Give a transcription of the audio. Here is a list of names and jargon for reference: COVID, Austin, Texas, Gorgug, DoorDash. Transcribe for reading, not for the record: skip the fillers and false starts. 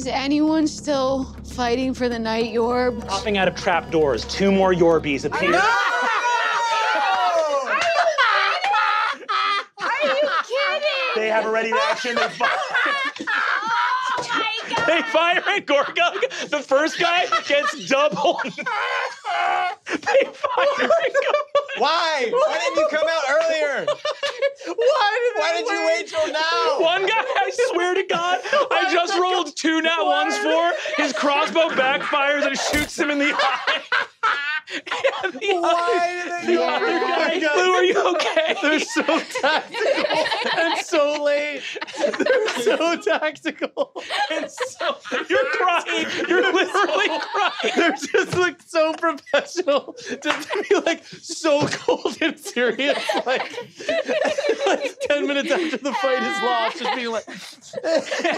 Is anyone still fighting for the night Yorb? Popping out of trap doors. 2 more Yorbies appear. Are you kidding? They have a ready to action. They fire. Oh my God. They fire at Gorgug. The first guy gets doubled. They fire at Gorgug. Why? Why didn't you come out earlier? Why did you wait till now? One guy, I swear to God, I just rolled 2 nat ones for. His crossbow backfires and shoots him in the eye. And the other guy, Blue, are you okay? They're so tactical and so late. They're so tactical and so... You're crying. You're literally crying. They're just, like, so professional. Just to be, like, so cold and serious. Like 10 minutes after the fight is lost, just being like...